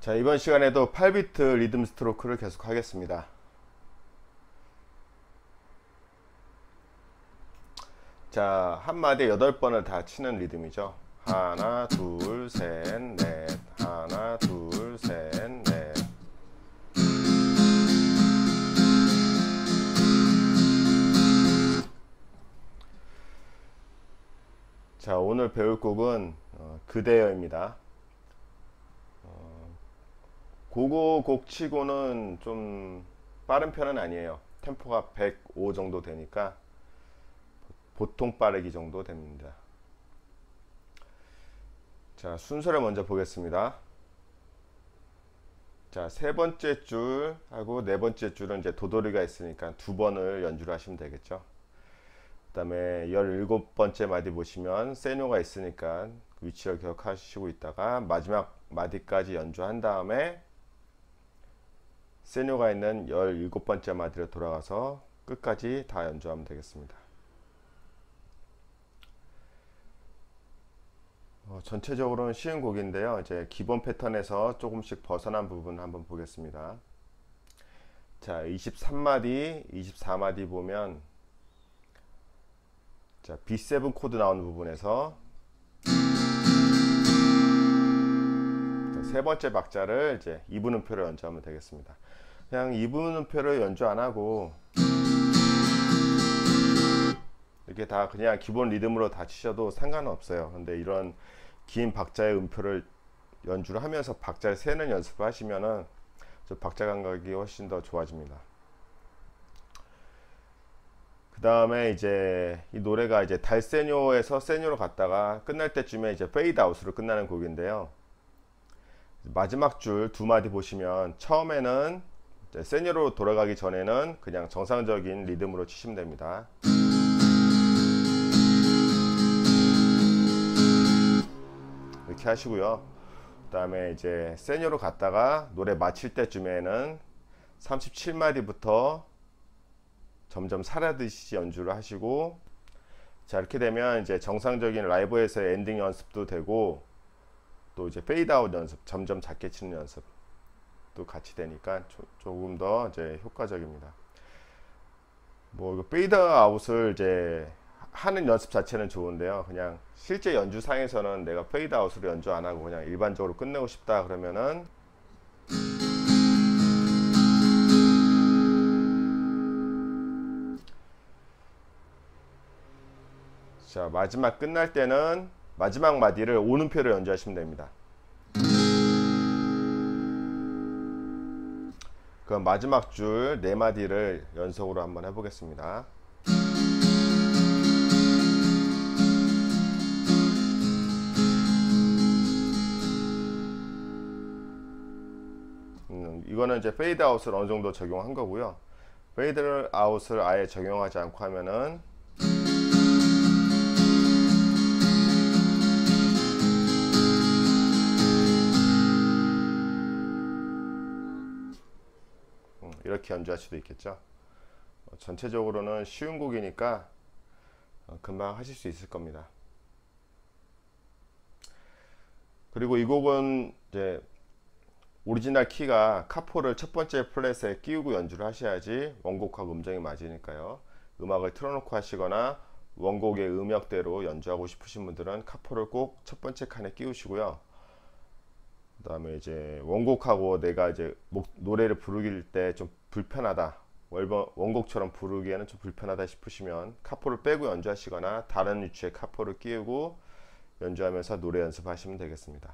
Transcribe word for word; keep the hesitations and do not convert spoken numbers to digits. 자, 이번 시간에도 팔 비트 리듬 스트로크를 계속 하겠습니다. 자, 한 마디에 여덟 번을 다 치는 리듬이죠. 하나, 둘, 셋, 넷. 하나, 둘, 셋, 넷. 자, 오늘 배울 곡은 어, 그대여입니다. 고고 곡 치고는 좀 빠른 편은 아니에요. 템포가 백오 정도 되니까 보통 빠르기 정도 됩니다. 자, 순서를 먼저 보겠습니다. 자, 세 번째 줄 하고 네 번째 줄은 이제 도돌이가 있으니까 두 번을 연주를 하시면 되겠죠. 그 다음에 열일곱 번째 마디 보시면 세뇨가 있으니까 위치를 기억하시고 있다가 마지막 마디까지 연주한 다음에 세뇨가 있는 열일곱 번째 마디로 돌아가서 끝까지 다 연주하면 되겠습니다. 어, 전체적으로는 쉬운 곡인데요. 이제 기본 패턴에서 조금씩 벗어난 부분 한번 보겠습니다. 자, 이십삼 마디, 이십사 마디 보면 자, 비 세븐 코드 나오는 부분에서 세 번째 박자를 이제 이분음표로 연주하면 되겠습니다. 그냥 이분음표를 연주 안 하고 이렇게 다 그냥 기본 리듬으로 다 치셔도 상관없어요. 근데 이런 긴 박자의 음표를 연주를 하면서 박자를 세는 연습을 하시면은 박자 감각이 훨씬 더 좋아집니다. 그 다음에 이제 이 노래가 이제 달세뇨에서 세뇨로 갔다가 끝날 때쯤에 이제 페이드 아웃으로 끝나는 곡인데요. 마지막 줄 두 마디 보시면 처음에는 세뇨로 돌아가기 전에는 그냥 정상적인 리듬으로 치시면 됩니다. 이렇게 하시고요. 그 다음에 이제 세뇨로 갔다가 노래 마칠 때쯤에는 삼십칠 마디부터 점점 사라듯이 연주를 하시고, 자, 이렇게 되면 이제 정상적인 라이브에서의 엔딩 연습도 되고 또 이제 페이드아웃 연습, 점점 작게 치는 연습도 같이 되니까 조, 조금 더 이제 효과적입니다. 뭐 페이드아웃을 이제 하는 연습 자체는 좋은데요. 그냥 실제 연주상에서는 내가 페이드아웃으로 연주 안 하고 그냥 일반적으로 끝내고 싶다 그러면은 자, 마지막 끝날 때는 마지막 마디를 오음표로 연주하시면 됩니다. 그럼 마지막 줄 네 마디를 연속으로 한번 해보겠습니다. 음, 이거는 이제 페이드 아웃을 어느 정도 적용한 거고요. 페이드 아웃을 아예 적용하지 않고 하면은 이렇게 연주할 수도 있겠죠. 전체적으로는 쉬운 곡이니까 금방 하실 수 있을 겁니다. 그리고 이 곡은 이제 오리지널 키가 카포를 첫 번째 플랫에 끼우고 연주를 하셔야지 원곡하고 음정이 맞으니까요. 음악을 틀어놓고 하시거나 원곡의 음역대로 연주하고 싶으신 분들은 카포를 꼭 첫 번째 칸에 끼우시고요. 그 다음에 이제 원곡하고 내가 이제 목, 노래를 부르길 때 좀 불편하다, 원곡처럼 부르기에는 좀 불편하다 싶으시면 카포를 빼고 연주하시거나 다른 위치에 카포를 끼우고 연주하면서 노래 연습하시면 되겠습니다.